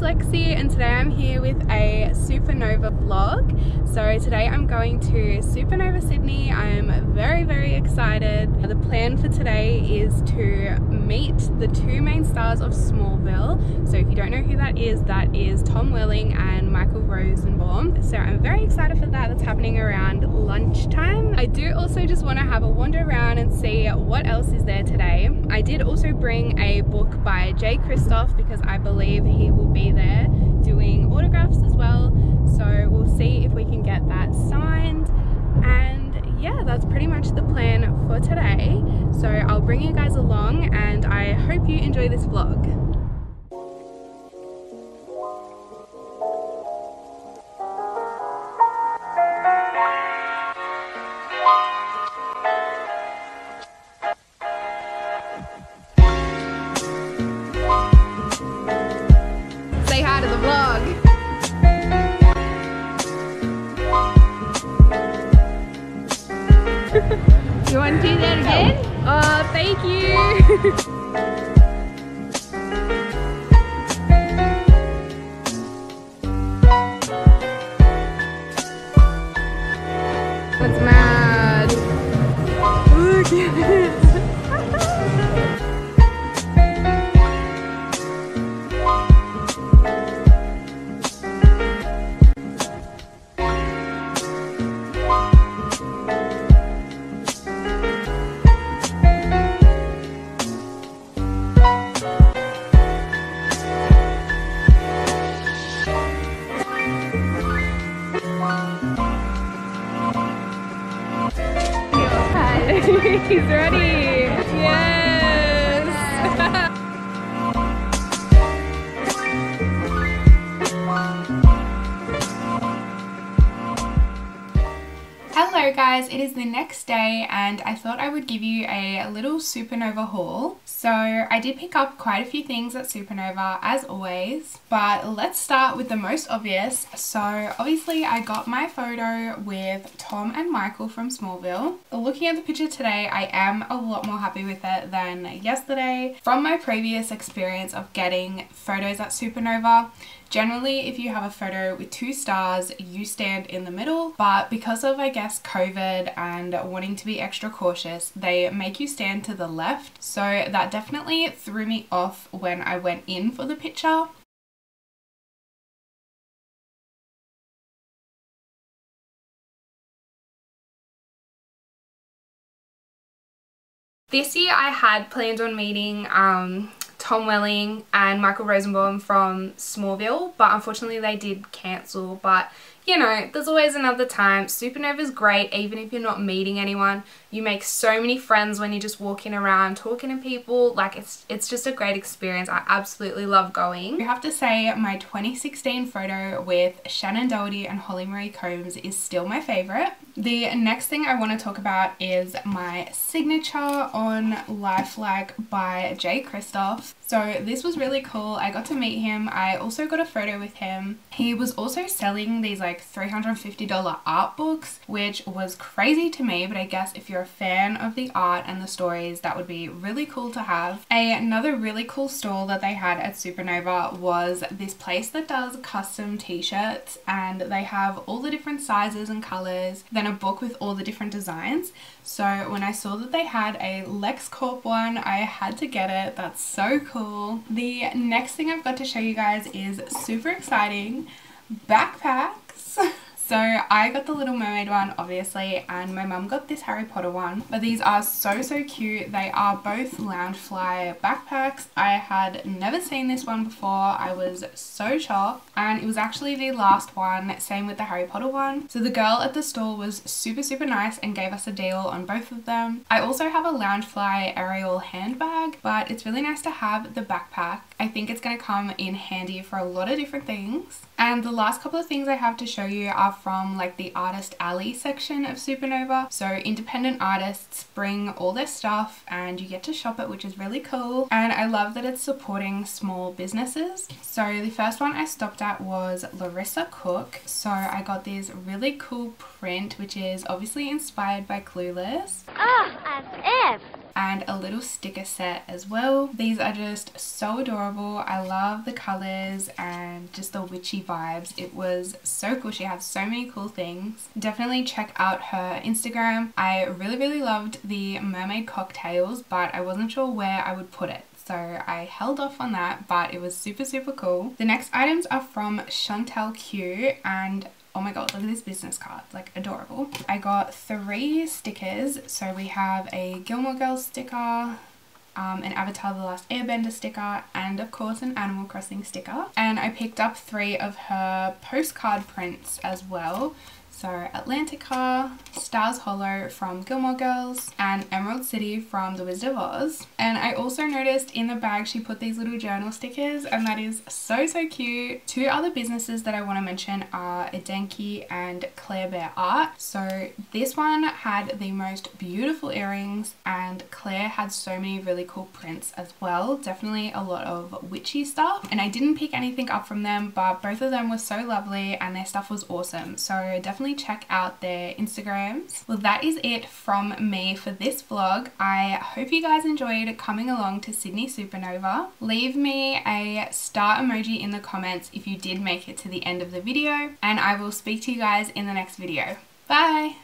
it's Lexi, and today I'm here with a Supanova vlog. So today I'm going to Supanova Sydney. I'm very excited. The plan for today is to meet the two main stars of Smallville. So if you don't know who that is Tom Welling and Michael Rosenbaum. So I'm very excited for that. That's happening around lunchtime. I do also just want to have a wander around and see what else is there today. I did also bring a book by Jay Kristoff because I believe he will be there doing autographs as well. So we'll see if we can get that signed. And yeah, that's pretty much the plan for today. So I'll bring you guys along and I hope you enjoy this vlog. He's ready! Yes! Hello guys, it is the next day and I thought I would give you a little Supanova haul. So I did pick up quite a few things at Supanova as always, but let's start with the most obvious. So obviously I got my photo with Tom and Michael from Smallville. Looking at the picture today, I am a lot more happy with it than yesterday. From my previous experience of getting photos at Supanova, generally if you have a photo with two stars, you stand in the middle, but because of I guess COVID and wanting to be extra cautious, they make you stand to the left. So that definitely threw me off when I went in for the picture. This year I had planned on meeting Tom Welling and Michael Rosenbaum from Smallville, but unfortunately they did cancel. But you know, there's always another time. Supanova's great, even if you're not meeting anyone. You make so many friends when you're just walking around, talking to people. Like, it's just a great experience. I absolutely love going. I have to say my 2016 photo with Shannon Doherty and Holly Marie Combs is still my favourite. The next thing I want to talk about is my signature on Life Like by Jay Kristoff. So this was really cool. I got to meet him. I also got a photo with him. He was also selling these like $350 art books, which was crazy to me, but I guess if you're a fan of the art and the stories, that would be really cool to have. Another really cool stall that they had at Supanova was this place that does custom t-shirts, and they have all the different sizes and colors, then a book with all the different designs. So when I saw that they had a LexCorp one, I had to get it. That's so cool. The next thing I've got to show you guys is super exciting. Backpacks. So I got the Little Mermaid one obviously, and my mum got this Harry Potter one, but these are so cute. They are both Loungefly backpacks. I had never seen this one before. I was so shocked, and it was actually the last one, same with the Harry Potter one. So the girl at the store was super nice and gave us a deal on both of them. I also have a Loungefly Ariel handbag, but it's really nice to have the backpack. I think it's going to come in handy for a lot of different things. And the last couple of things I have to show you are from like the Artist Alley section of Supanova. So independent artists bring all their stuff and you get to shop it, which is really cool. And I love that it's supporting small businesses. So the first one I stopped at was Larissa Cook. So I got this really cool print, which is obviously inspired by Clueless. Oh, as if! and a little sticker set as well. These are just so adorable. I love the colors and just the witchy vibes. It was so cool. She has so many cool things. Definitely check out her Instagram. I really loved the mermaid cocktails, but I wasn't sure where I would put it, so I held off on that, but it was super cool. The next items are from Chantal Q, and oh my god, look at this business card, like adorable. I got 3 stickers. So we have a Gilmore Girls sticker, an Avatar The Last Airbender sticker, and of course an Animal Crossing sticker. And I picked up 3 of her postcard prints as well. So Atlantica, Stars Hollow from Gilmore Girls, and Emerald City from The Wizard of Oz. And I also noticed in the bag she put these little journal stickers, and that is so cute. 2 other businesses that I want to mention are Edenki and Claire Bear Art. So this one had the most beautiful earrings, and Claire had so many really cool prints as well. Definitely a lot of witchy stuff, and I didn't pick anything up from them, but both of them were so lovely and their stuff was awesome. So definitely check out their Instagrams. Well, that is it from me for this vlog. I hope you guys enjoyed coming along to Sydney Supanova. Leave me a star emoji in the comments if you did make it to the end of the video, and I will speak to you guys in the next video. Bye!